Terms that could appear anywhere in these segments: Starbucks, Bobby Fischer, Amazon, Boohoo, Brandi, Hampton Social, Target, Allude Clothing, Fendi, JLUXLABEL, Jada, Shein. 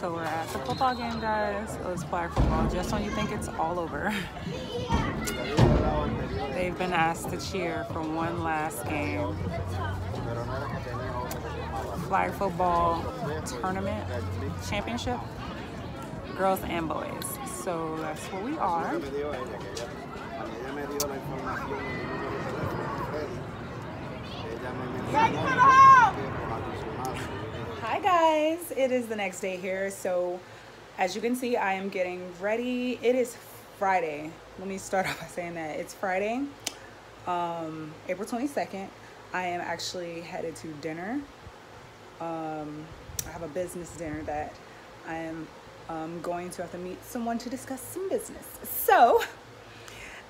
So we're at the football game, guys. It was flag football. Just when you think it's all over. They've been asked to cheer for one last game. Flag football tournament championship. Girls and boys. So that's what we are. Hi guys, it is the next day here. So as you can see, I am getting ready. It is Friday. Let me start off by saying that it's Friday, April 22nd. I am actually headed to dinner. I have a business dinner that I am going to have to meet someone to discuss some business. So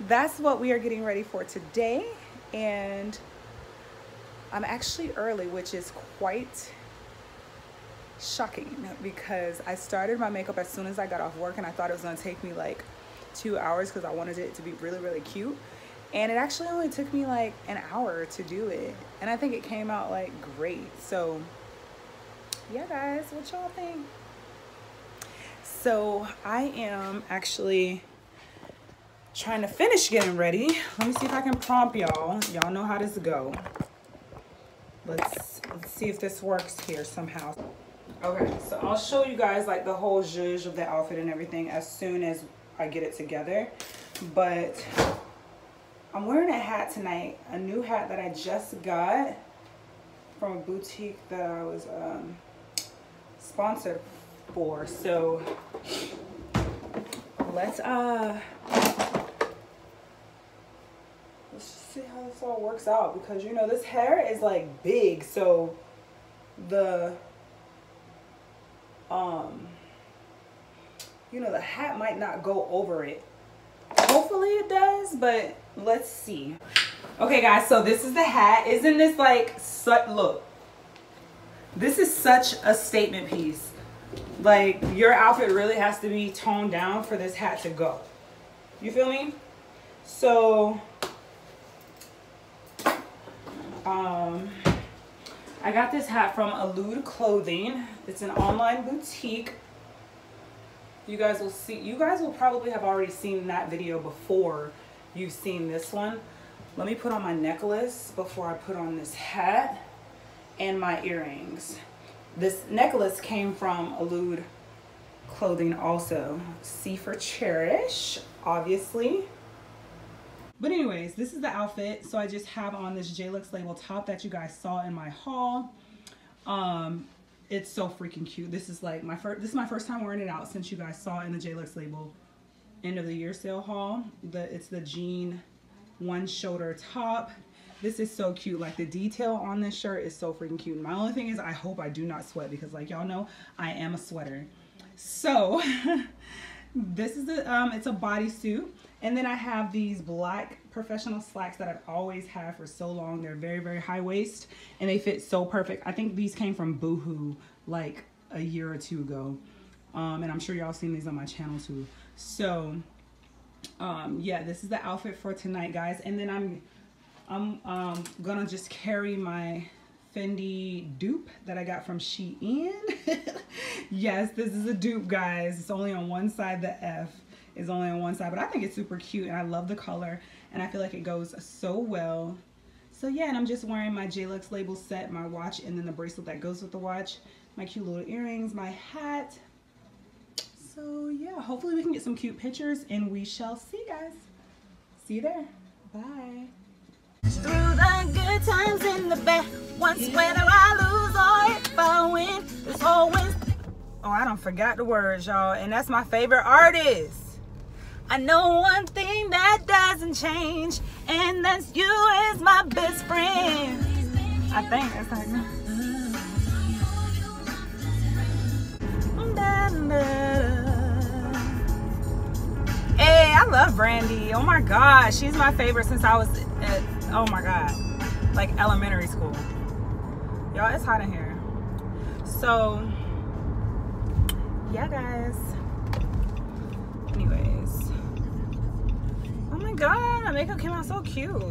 that's what we are getting ready for today. And I'm actually early, which is quite shocking because I started my makeup as soon as I got off work, and I thought it was gonna take me like 2 hours because I wanted it to be really, really cute. And it actually only took me like an hour to do it. And I think it came out like great. So yeah, guys, what y'all think? So I am actually trying to finish getting ready. Let me see if I can prompt y'all. Y'all know how this go. Let's see if this works here somehow. Okay, so I'll show you guys like the whole zhuzh of the outfit and everything as soon as I get it together. But I'm wearing a hat tonight, a new hat that I just got from a boutique that I was sponsored for. So let's just see how this all works out, because you know this hair is like big, so the you know, the hat might not go over it. Hopefully it does, but let's see. Okay guys, so this is the hat. Isn't this like look, this is such a statement piece. Like, your outfit really has to be toned down for this hat to go. You feel me? So I got this hat from Allude Clothing. It's an online boutique. You guys will see, you guys will probably have already seen that video before you've seen this one. Let me put on my necklace before I put on this hat and my earrings. This necklace came from Allude Clothing also. C for Cherish, obviously. But anyways, this is the outfit. So I just have on this JLUXLABEL top that you guys saw in my haul. It's so freaking cute. This is like my first time wearing it out since you guys saw in the JLUXLABEL end of the year sale haul. It's the jean one shoulder top. This is so cute. Like, the detail on this shirt is so freaking cute. My only thing is I hope I do not sweat, because like y'all know, I am a sweater. So this is the, it's a bodysuit. And then I have these black professional slacks that I've always had for so long. They're very, very high waist and they fit so perfect. I think these came from Boohoo like a year or two ago. And I'm sure y'all seen these on my channel too. So yeah, this is the outfit for tonight, guys. And then I'm gonna just carry my Fendi dupe that I got from Shein. Yes, this is a dupe, guys. It's only on one side. The F is only on one side, but I think it's super cute and I love the color and I feel like it goes so well. So yeah, and I'm just wearing my JLUXLABEL set, my watch, and then the bracelet that goes with the watch, my cute little earrings, my hat. So yeah, hopefully we can get some cute pictures and we shall see, guys. See you there. Bye. Through the good times and the bad ones, whether I lose or if I win, there's always. Oh, I done forgot the words, y'all, and that's my favorite artist. I know one thing that doesn't change, and that's you as my best friend. I think that's like Hey, I love Brandi. Oh my God, she's my favorite since I was at, oh my God, like elementary school. Y'all, it's hot in here. So yeah, guys. Anyways, oh my God, my makeup came out so cute.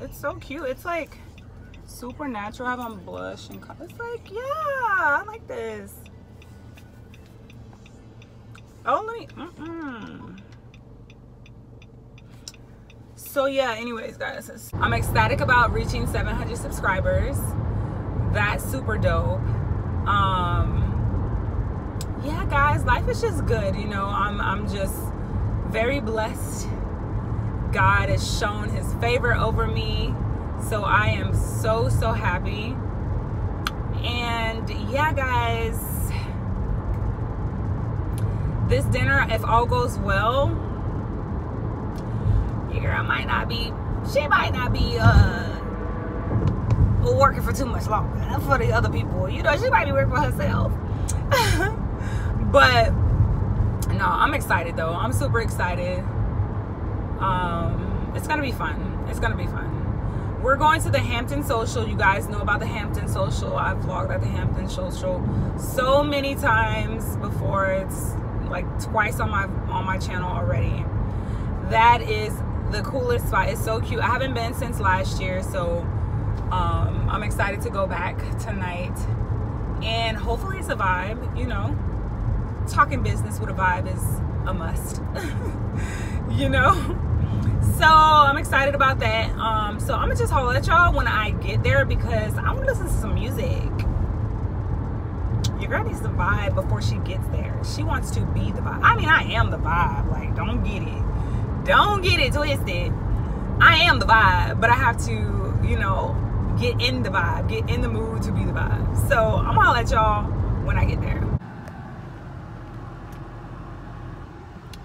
It's so cute. It's like super natural. I have on blush and it's like, yeah, I like this. Oh, let me. So yeah, anyways, guys, I'm ecstatic about reaching 700 subscribers. That's super dope. Yeah, guys, life is just good, you know. I'm just very blessed. God has shown his favor over me, so I am so happy. And yeah, guys, this dinner, if all goes well, your girl might not be, working for too much longer for the other people, you know. She might be working for herself. But no, I'm excited though. I'm super excited. It's gonna be fun. It's gonna be fun. We're going to the Hampton Social. You guys know about the Hampton Social. I've vlogged at the Hampton Social so many times before. It's like twice on my channel already. That is the coolest spot. It's so cute. I haven't been since last year, so I'm excited to go back tonight, and hopefully it's a vibe, you know. Talking business with a vibe is a must. You know, so I'm excited about that. So I'm gonna just holler at y'all when I get there, because I want to listen to some music. Your girl needs the vibe before she gets there. She wants to be the vibe. I mean, I am the vibe. Like, don't get it twisted. I am the vibe, but I have to, you know, get in the vibe, get in the mood to be the vibe. So I'm gonna holler at y'all when I get there.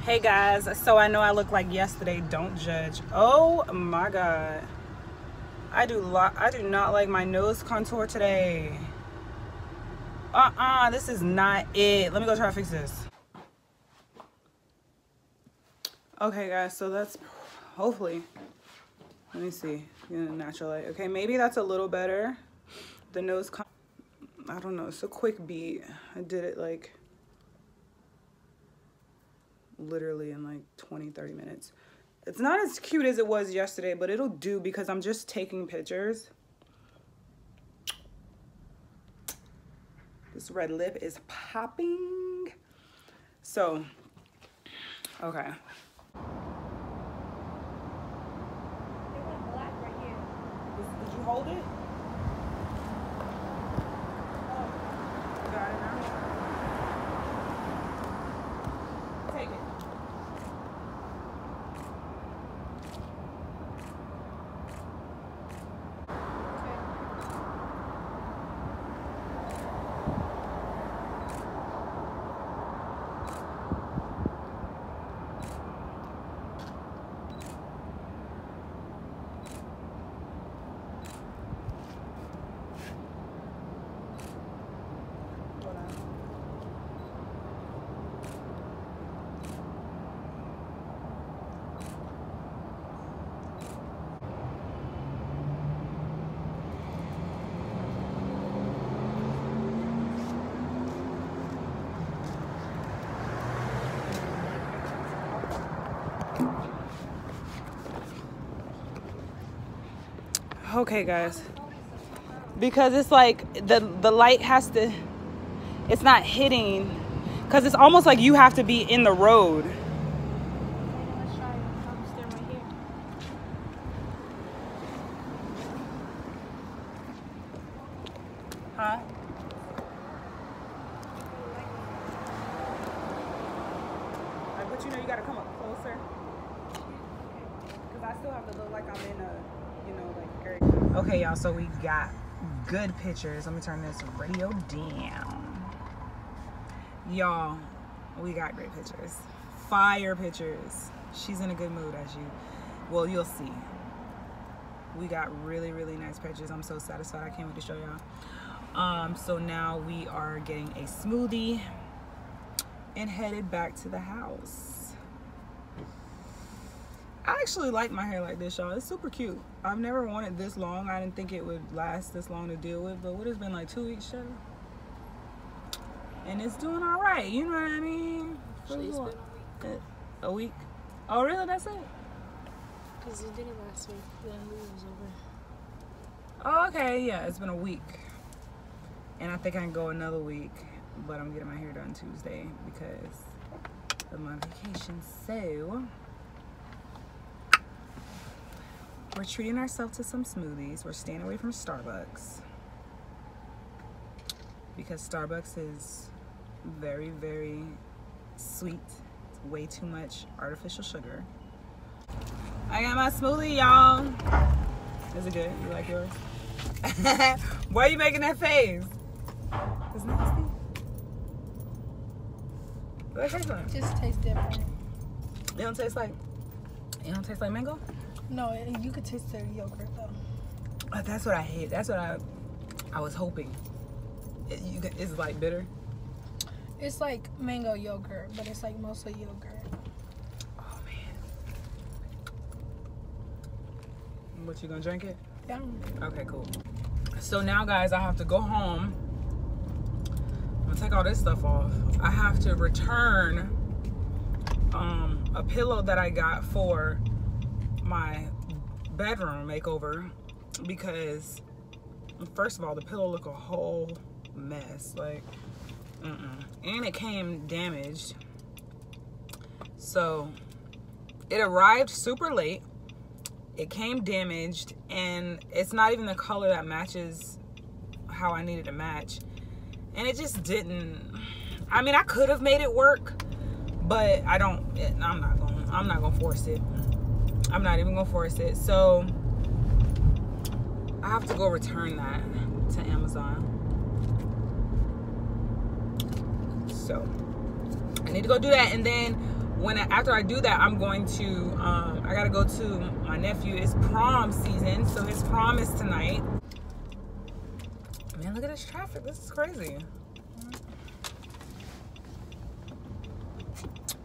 Hey guys, so I know I look like yesterday, don't judge. Oh my god, I do not like my nose contour today. This is not it. Let me go try to fix this. Okay guys, so that's hopefully, let me see, natural light. Okay, maybe that's a little better. The nose, I don't know, it's a quick beat. I did it like literally in like 20-30 minutes. It's not as cute as it was yesterday, but it'll do because I'm just taking pictures. This red lip is popping. So okay, it went black right here. Did you hold it? Okay guys, because it's like the light has to, it's not hitting, because it's almost like you have to be in the road. Huh? But you know, you gotta come up closer, because I still have to look like I'm in a, you know, like area. Okay y'all, so we got good pictures. Let me turn this radio down. Y'all, we got great pictures, fire pictures. She's in a good mood, as you, well, you'll see. We got really nice pictures. I'm so satisfied. I can't wait to show y'all. So now we are getting a smoothie and headed back to the house. I actually like my hair like this, y'all. It's super cute. I've never wanted this long. I didn't think it would last this long to deal with, but what, it's been like 2 weeks, Jada? And it's doing all right, you know what I mean? Actually, it's been a week. A week? Oh, really? That's it? Because you did it last week. The Hulu was over. Oh, okay. Yeah, it's been a week. And I think I can go another week, but I'm getting my hair done Tuesday because I'm on vacation, so we're treating ourselves to some smoothies. We're staying away from Starbucks because Starbucks is very, very sweet. It's way too much artificial sugar. I got my smoothie, y'all. Is it good? You like yours? Why are you making that face? It's nasty. What does it taste like? Just taste different. It don't taste like mango? No, you could taste the yogurt though. Oh, that's what I hate. That's what I was hoping. It's like bitter. It's like mango yogurt, but it's like mostly yogurt. What, you gonna drink it? Yeah. Okay, cool. So now, guys, I have to go home. I'm gonna take all this stuff off. I have to return a pillow that I got for my bedroom makeover because, first of all, the pillow looked a whole mess. Like, and it came damaged. So it arrived super late. It came damaged, and it's not even the color that matches how I needed to match. And it just didn't. I mean, I could have made it work, but I'm not gonna force it. I'm not even gonna force it. So I have to go return that to Amazon. So I need to go do that, and then after I do that, I'm going to, I gotta go to my nephew. It's prom season, so his prom is tonight. Man, look at this traffic. This is crazy.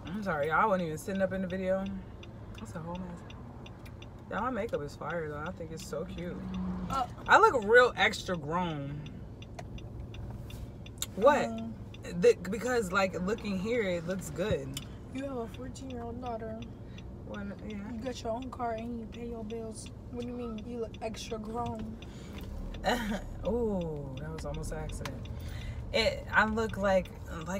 I'm sorry, y'all wasn't even sitting up in the video. That's a whole mess. Yeah, my makeup is fire, though. I think it's so cute. Oh. I look real extra grown. What? Because, like, looking here, it looks good. You have a 14-year-old daughter. When, yeah. You got your own car and you pay your bills. What do you mean you look extra grown? Oh, that was almost an accident. I look like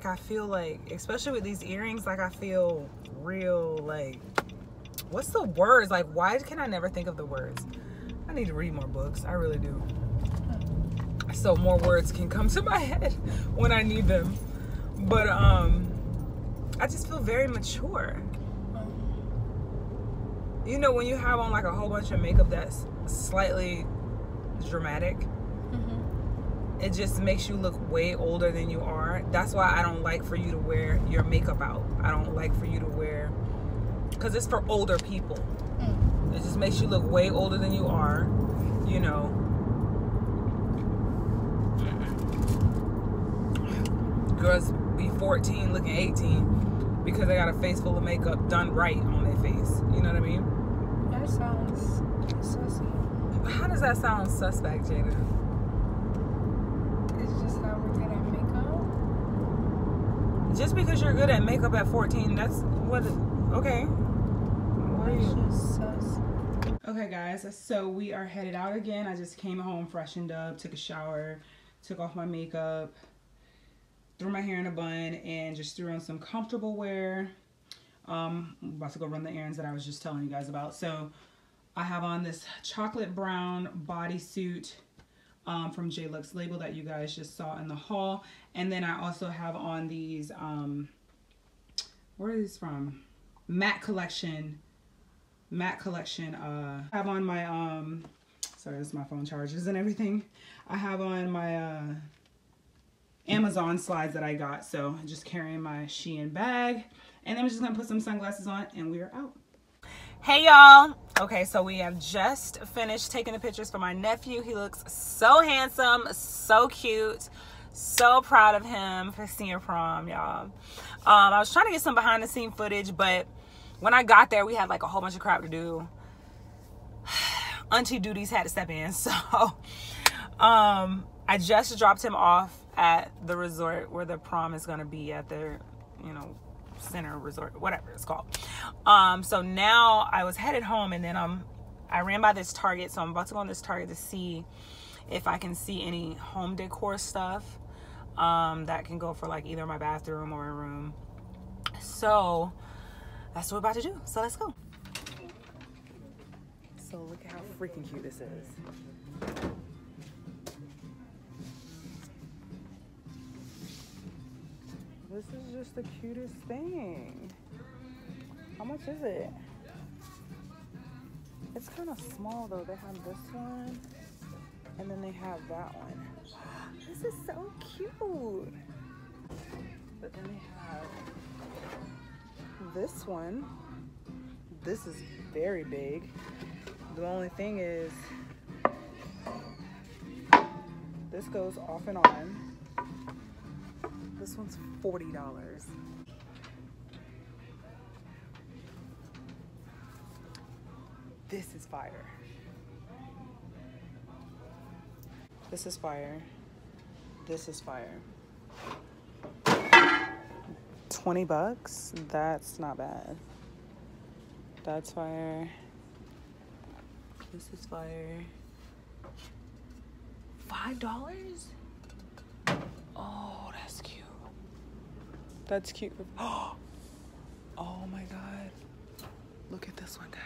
I feel like, especially with these earrings, like I feel real, like, what's the words? Like, why can I never think of the words? I need to read more books. I really do. So more words can come to my head when I need them. But, I just feel very mature. You know, when you have on like a whole bunch of makeup that's slightly dramatic, it just makes you look way older than you are. That's why I don't like for you to wear your makeup out. I don't like for you to wear, because it's for older people. It just makes you look way older than you are, you know. Girls be 14 looking 18. Because they got a face full of makeup done right on their face. You know what I mean? That sounds suspect. How does that sound suspect, Jada? It's just how we're good at makeup. Just because you're good at makeup at 14, that's what... Okay. What are you? Sus. Okay, guys. So we are headed out again. I just came home, freshened up, took a shower, took off my makeup, threw my hair in a bun, and just threw on some comfortable wear. I'm about to go run the errands that I was just telling you guys about. So I have on this chocolate brown bodysuit from JLUXLABEL that you guys just saw in the haul. And then I also have on these, where are these from? Matte Collection. I have on my, sorry, this is my phone charges and everything. I have on my, Amazon slides that I got. So I'm just carrying my Shein bag, and then I'm just gonna put some sunglasses on, and we are out. Hey y'all. Okay, so we have just finished taking the pictures for my nephew. He looks so handsome, so cute, so proud of him for senior prom, y'all. I was trying to get some behind the scene footage, but when I got there, we had like a whole bunch of crap to do. Auntie duties had to step in, so I just dropped him off at the resort where the prom is gonna be, at their, you know, center resort, whatever it's called. So now I was headed home, and then I ran by this Target, so I'm about to go on this Target to see if I can see any home decor stuff that can go for like either my bathroom or a room. So that's what we're about to do. So let's go. So look at how freaking cute this is. This is just the cutest thing. How much is it? It's kind of small though. They have this one and then they have that one. This is so cute. But then they have this one. This is very big. The only thing is this goes off and on. This one's $40. This is fire. This is fire. This is fire. 20 bucks? That's not bad. That's fire. This is fire. $5? Oh, that's cute. That's cute. Oh, oh my God. Look at this one, guys.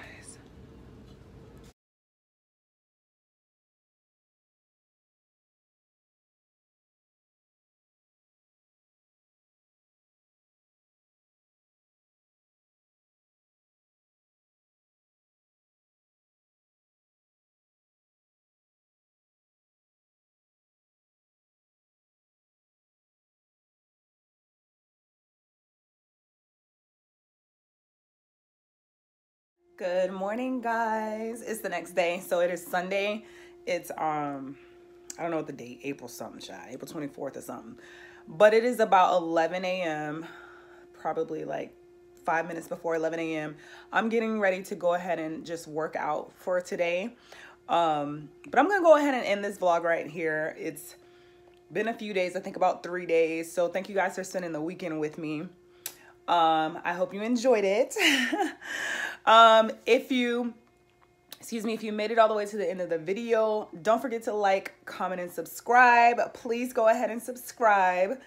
Good morning, guys. It's the next day, so it is Sunday. It's I don't know what the date, April something, shy, April 24th or something. But it is about 11 a.m., probably like 5 minutes before 11 a.m. I'm getting ready to go ahead and just work out for today. But I'm gonna go ahead and end this vlog right here. It's been a few days, I think about 3 days. So thank you guys for spending the weekend with me. I hope you enjoyed it. If you made it all the way to the end of the video, don't forget to like, comment, and subscribe. Please go ahead and subscribe.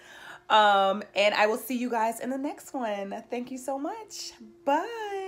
And I will see you guys in the next one. Thank you so much. Bye.